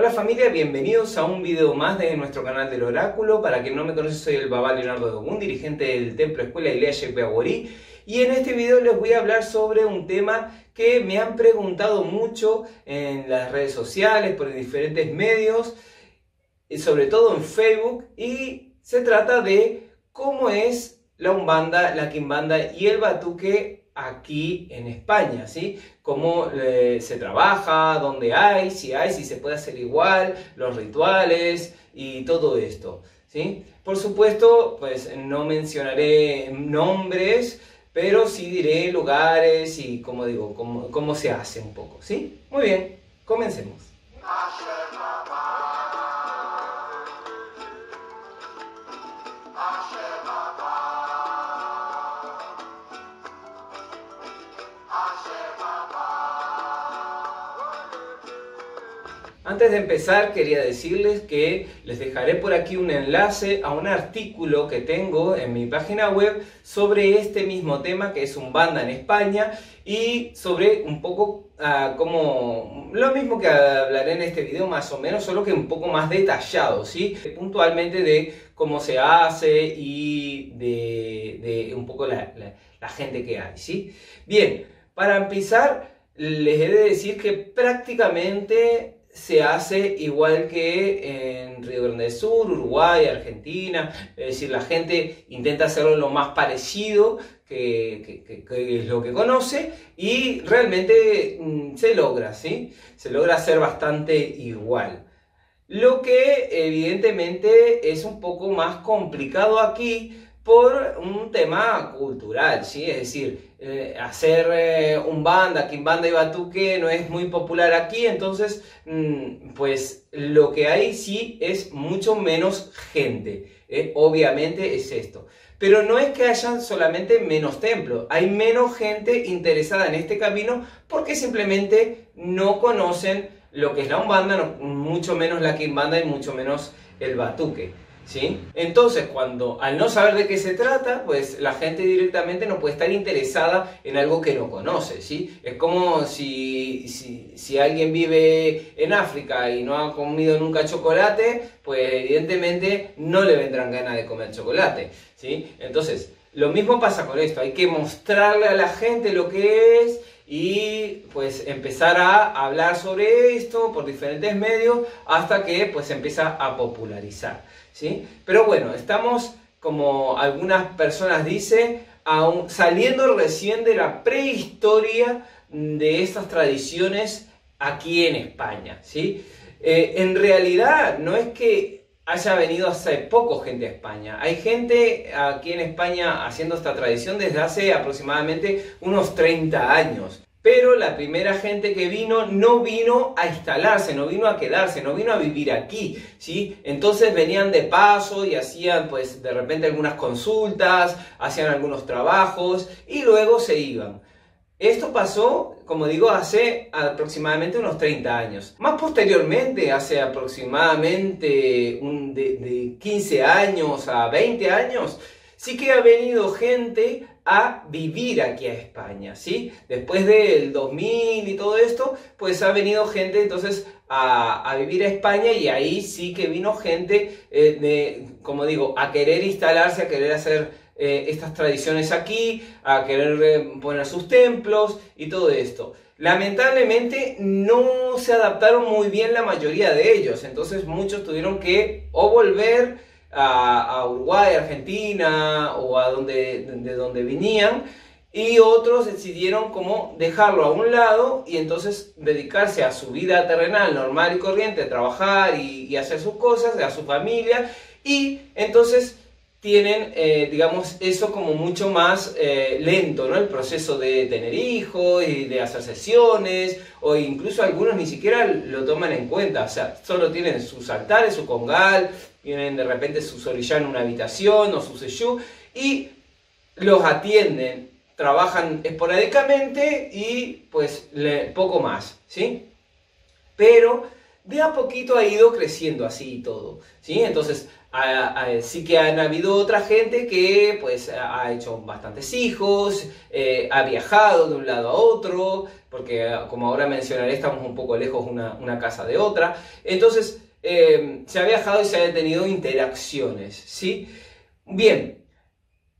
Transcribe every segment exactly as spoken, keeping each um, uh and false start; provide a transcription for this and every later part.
Hola familia, bienvenidos a un video más de nuestro canal del Oráculo. Para quien no me conoce, soy el Babá Leonardo Dogún, dirigente del Templo Escuela Iglesia Yepeaguarí, y en este video les voy a hablar sobre un tema que me han preguntado mucho en las redes sociales, por diferentes medios, sobre todo en Facebook, y se trata de cómo es la Umbanda, la Kimbanda y el Batuque aquí en España, ¿sí? Cómo eh, se trabaja, dónde hay, si hay, si se puede hacer igual, los rituales y todo esto, ¿sí? Por supuesto, pues no mencionaré nombres, pero sí diré lugares y, como digo, cómo, cómo se hace un poco, ¿sí? Muy bien, comencemos. Antes de empezar, quería decirles que les dejaré por aquí un enlace a un artículo que tengo en mi página web sobre este mismo tema, que es Umbanda en España, y sobre un poco uh, como lo mismo que hablaré en este video más o menos, solo que un poco más detallado, ¿sí? Puntualmente de cómo se hace y de, de un poco la, la, la gente que hay, ¿sí? Bien, para empezar les he de decir que prácticamente se hace igual que en Río Grande del Sur, Uruguay, Argentina. Es decir, la gente intenta hacerlo lo más parecido que, que, que, que es lo que conoce, y realmente mmm, se logra, ¿sí? Se logra hacer bastante igual. Lo que evidentemente es un poco más complicado aquí por un tema cultural, ¿sí? Es decir, Eh, hacer eh, Umbanda, Kimbanda y Batuque no es muy popular aquí, entonces mmm, pues lo que hay sí es mucho menos gente, eh, obviamente es esto. Pero no es que hayan solamente menos templos, hay menos gente interesada en este camino porque simplemente no conocen lo que es la Umbanda, no, mucho menos la Kimbanda y mucho menos el Batuque, ¿sí? Entonces, cuando al no saber de qué se trata, pues la gente directamente no puede estar interesada en algo que no conoce, ¿sí? Es como si, si, si alguien vive en África y no ha comido nunca chocolate, pues evidentemente no le vendrán ganas de comer chocolate, ¿sí? Entonces, lo mismo pasa con esto, hay que mostrarle a la gente lo que es y pues empezar a hablar sobre esto por diferentes medios hasta que pues empieza a popularizar, ¿sí? Pero bueno, estamos, como algunas personas dicen, aún saliendo recién de la prehistoria de estas tradiciones aquí en España, ¿sí? Eh, en realidad no es que haya venido hace poco gente a España. Hay gente aquí en España haciendo esta tradición desde hace aproximadamente unos treinta años. Pero la primera gente que vino no vino a instalarse, no vino a quedarse, no vino a vivir aquí, ¿sí? Entonces venían de paso y hacían pues de repente algunas consultas, hacían algunos trabajos y luego se iban. Esto pasó, como digo, hace aproximadamente unos treinta años. Más posteriormente, hace aproximadamente un de, de quince años a veinte años, sí que ha venido gente a vivir aquí a España, ¿sí? Después del dos mil y todo esto, pues ha venido gente entonces a, a vivir a España, y ahí sí que vino gente, eh, de, como digo, a querer instalarse, a querer hacer Eh, estas tradiciones aquí, a querer poner sus templos y todo esto. Lamentablemente no se adaptaron muy bien la mayoría de ellos, entonces muchos tuvieron que o volver a, a Uruguay, Argentina o a donde, de donde vinían, y otros decidieron como dejarlo a un lado y entonces dedicarse a su vida terrenal normal y corriente, a trabajar y, y hacer sus cosas, a su familia, y entonces tienen, eh, digamos, eso como mucho más eh, lento, ¿no? El proceso de tener hijos y de hacer sesiones, o incluso algunos ni siquiera lo toman en cuenta, o sea, solo tienen sus altares, su congal, tienen de repente sus orixá en una habitación o su seyú, y los atienden, trabajan esporádicamente y pues le, poco más, ¿sí? Pero de a poquito ha ido creciendo así y todo, ¿sí? Entonces, a, a, sí que han habido otra gente que, pues, ha hecho bastantes hijos, eh, ha viajado de un lado a otro, porque, como ahora mencionaré, estamos un poco lejos una, una casa de otra. Entonces, eh, se ha viajado y se han tenido interacciones, ¿sí? Bien,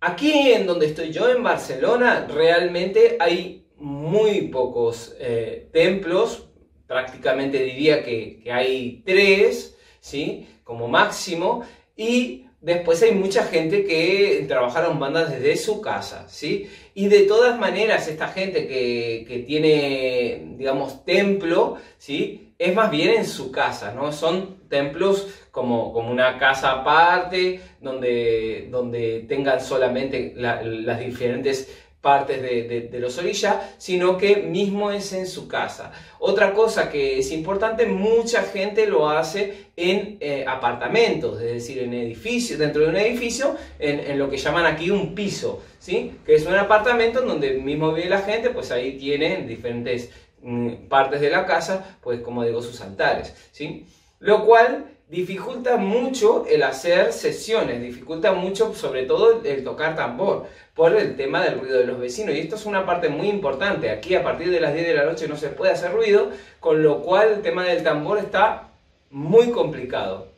aquí en donde estoy yo, en Barcelona, realmente hay muy pocos eh, templos. Prácticamente diría que, que hay tres, ¿sí? Como máximo, y después hay mucha gente que trabaja la Umbanda desde su casa, ¿sí? Y de todas maneras, esta gente que, que tiene, digamos, templo, ¿sí? Es más bien en su casa, ¿no? Son templos como, como una casa aparte, donde, donde tengan solamente la, las diferentes partes de, de, de los orixá, sino que mismo es en su casa. Otra cosa que es importante, mucha gente lo hace en eh, apartamentos, es decir, en edificios, dentro de un edificio, en, en lo que llaman aquí un piso, ¿sí? Que es un apartamento en donde mismo vive la gente, pues ahí tienen diferentes mm, partes de la casa, pues como digo, sus altares, ¿sí? Lo cual dificulta mucho el hacer sesiones, dificulta mucho sobre todo el tocar tambor por el tema del ruido de los vecinos, y esto es una parte muy importante. Aquí a partir de las diez de la noche no se puede hacer ruido, con lo cual el tema del tambor está muy complicado.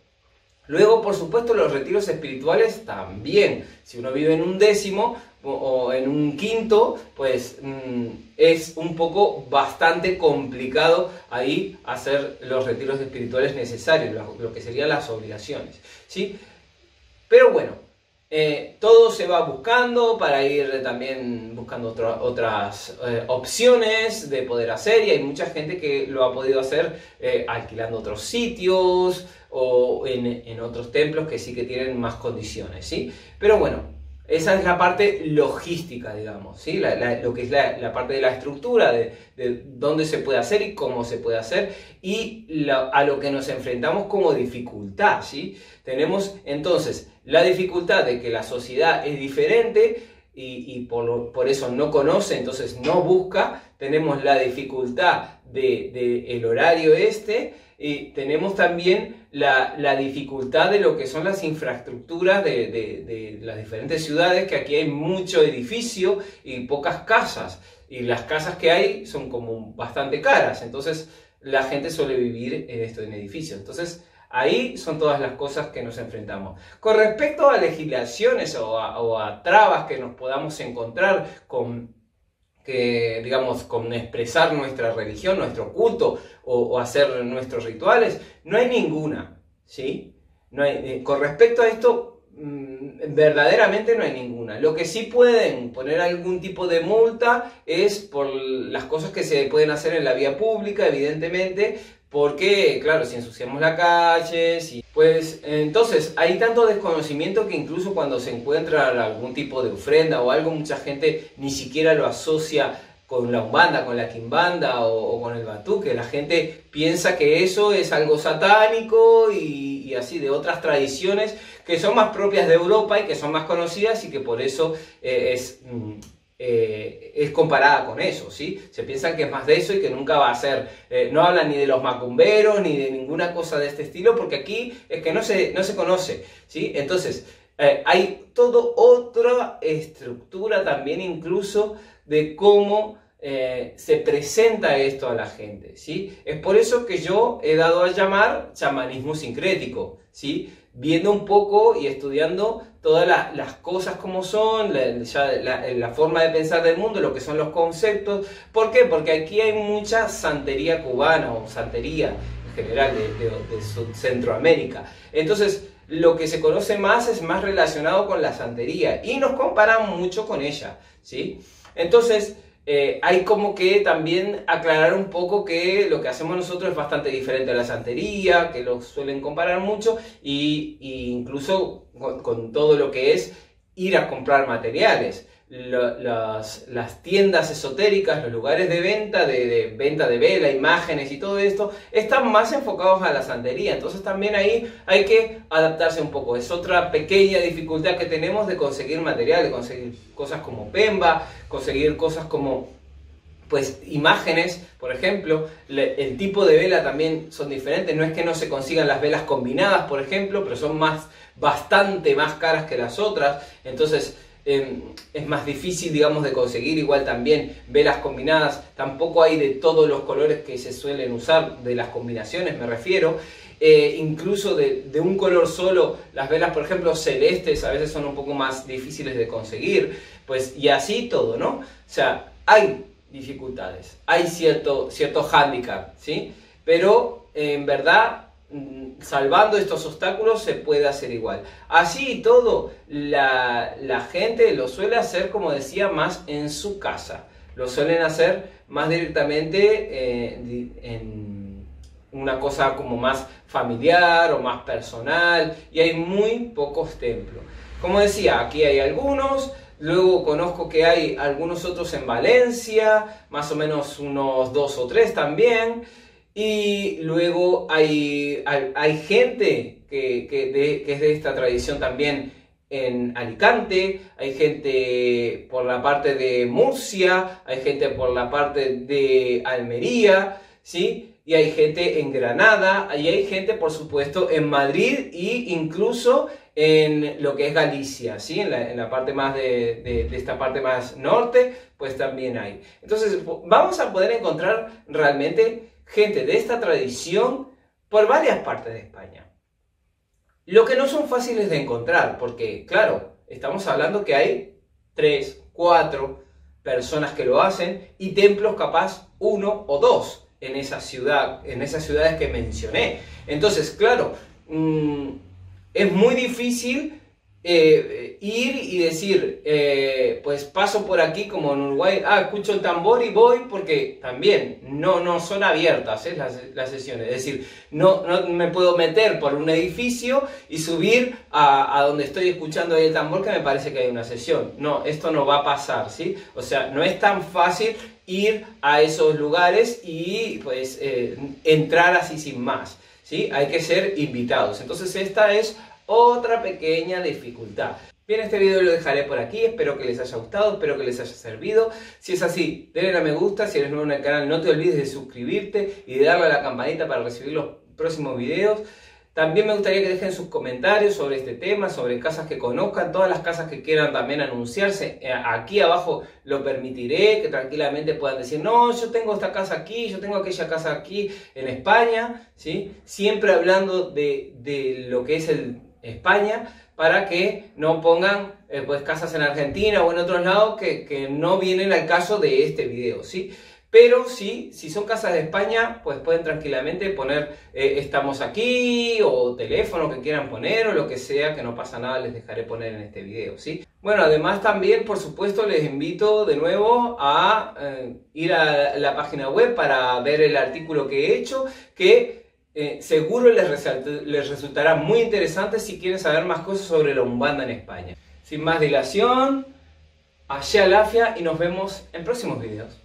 Luego, por supuesto, los retiros espirituales también. Si uno vive en un décimo o en un quinto, pues mmm, es un poco bastante complicado ahí hacer los retiros espirituales necesarios, lo, lo que serían las obligaciones, ¿sí? Pero bueno, eh, todo se va buscando para ir también buscando otro, otras eh, opciones de poder hacer, y hay mucha gente que lo ha podido hacer eh, alquilando otros sitios o en, en otros templos que sí que tienen más condiciones, ¿sí? Pero bueno, esa es la parte logística, digamos, ¿sí? La, la, lo que es la, la parte de la estructura, de, de dónde se puede hacer y cómo se puede hacer, y la, a lo que nos enfrentamos como dificultad, ¿sí? Tenemos entonces la dificultad de que la sociedad es diferente y, y por, por eso no conoce, entonces no busca. Tenemos la dificultad del de, de horario este, y tenemos también La, la dificultad de lo que son las infraestructuras de, de, de las diferentes ciudades, que aquí hay mucho edificio y pocas casas, y las casas que hay son como bastante caras, entonces la gente suele vivir en esto, en edificios. Entonces ahí son todas las cosas que nos enfrentamos. Con respecto a legislaciones o a, o a trabas que nos podamos encontrar con, que digamos, con expresar nuestra religión, nuestro culto o, o hacer nuestros rituales, no hay ninguna, ¿sí? No hay, eh, con respecto a esto, mmm, verdaderamente no hay ninguna. Lo que sí pueden poner algún tipo de multa es por las cosas que se pueden hacer en la vía pública, evidentemente, porque, claro, si ensuciamos la calle, si... pues entonces hay tanto desconocimiento que incluso cuando se encuentra algún tipo de ofrenda o algo, mucha gente ni siquiera lo asocia con la Umbanda, con la Kimbanda o, o con el Batuque. La gente piensa que eso es algo satánico y, y así, de otras tradiciones que son más propias de Europa y que son más conocidas, y que por eso eh, es... Mm, Eh, es comparada con eso, ¿sí? Se piensan que es más de eso y que nunca va a ser. Eh, no hablan ni de los macumberos ni de ninguna cosa de este estilo, porque aquí es que no se, no se conoce, ¿sí? Entonces eh, hay toda otra estructura también, incluso de cómo eh, se presenta esto a la gente, ¿sí? Es por eso que yo he dado a llamar chamanismo sincrético, ¿sí? Viendo un poco y estudiando todas la, las cosas como son, la, ya la, la forma de pensar del mundo, lo que son los conceptos. ¿Por qué? Porque aquí hay mucha santería cubana o santería en general de, de, de Centroamérica. Entonces, lo que se conoce más es más relacionado con la santería y nos comparan mucho con ella, ¿sí? Entonces, Eh, hay como que también aclarar un poco que lo que hacemos nosotros es bastante diferente a la santería, que lo suelen comparar mucho, y, y incluso con, con todo lo que es ir a comprar materiales. La, las, las tiendas esotéricas, los lugares de venta, de, de venta de vela, imágenes y todo esto, están más enfocados a la santería. Entonces también ahí hay que adaptarse un poco. Es otra pequeña dificultad que tenemos de conseguir material, de conseguir cosas como pemba, conseguir cosas como pues imágenes, por ejemplo, el tipo de vela también son diferentes, no es que no se consigan las velas combinadas, por ejemplo, pero son más, bastante más caras que las otras, entonces eh, es más difícil, digamos, de conseguir, igual también velas combinadas, tampoco hay de todos los colores que se suelen usar, de las combinaciones me refiero, eh, incluso de, de un color solo, las velas, por ejemplo, celestes a veces son un poco más difíciles de conseguir, pues, y así todo, ¿no? O sea, hay dificultades, hay cierto, cierto hándicap, ¿sí? Pero eh, en verdad, salvando estos obstáculos se puede hacer igual. Así y todo, la, la gente lo suele hacer, como decía, más en su casa, lo suelen hacer más directamente eh, en una cosa como más familiar o más personal, y hay muy pocos templos. Como decía, aquí hay algunos. Luego conozco que hay algunos otros en Valencia, más o menos unos dos o tres también. Y luego hay, hay, hay gente que, que, de, que es de esta tradición también en Alicante, hay gente por la parte de Murcia, hay gente por la parte de Almería, ¿sí? Y hay gente en Granada, y hay gente, por supuesto, en Madrid e incluso en lo que es Galicia, ¿sí? En la, en la parte más de, de, de esta parte más norte, pues también hay. Entonces vamos a poder encontrar realmente gente de esta tradición por varias partes de España. Lo que no son fáciles de encontrar, porque claro, estamos hablando que hay tres, cuatro personas que lo hacen y templos capaz uno o dos en esa ciudad, en esas ciudades que mencioné. Entonces, claro, mmm, es muy difícil eh, ir y decir, eh, pues paso por aquí como en Uruguay, ah, escucho el tambor y voy, porque también no, no son abiertas eh, las, las sesiones. Es decir, no, no me puedo meter por un edificio y subir a, a donde estoy escuchando ahí el tambor que me parece que hay una sesión. No, esto no va a pasar, ¿sí? O sea, no es tan fácil ir a esos lugares y pues eh, entrar así sin más. ¿Sí? Hay que ser invitados. Entonces esta es otra pequeña dificultad. Bien, este video lo dejaré por aquí. Espero que les haya gustado, espero que les haya servido. Si es así, denle a me gusta. Si eres nuevo en el canal, no te olvides de suscribirte y de darle a la campanita para recibir los próximos videos. También me gustaría que dejen sus comentarios sobre este tema, sobre casas que conozcan, todas las casas que quieran también anunciarse. Aquí abajo lo permitiré, que tranquilamente puedan decir, no, yo tengo esta casa aquí, yo tengo aquella casa aquí en España, ¿sí? Siempre hablando de, de lo que es el España, para que no pongan eh, pues casas en Argentina o en otros lados que, que no vienen al caso de este video, ¿sí? Pero sí, si son casas de España, pues pueden tranquilamente poner eh, estamos aquí, o teléfono que quieran poner, o lo que sea, que no pasa nada, les dejaré poner en este video, ¿sí? Bueno, además también, por supuesto, les invito de nuevo a eh, ir a la página web para ver el artículo que he hecho, que eh, seguro les, resalta, les resultará muy interesante si quieren saber más cosas sobre la Umbanda en España. Sin más dilación, ashé alafia y nos vemos en próximos videos.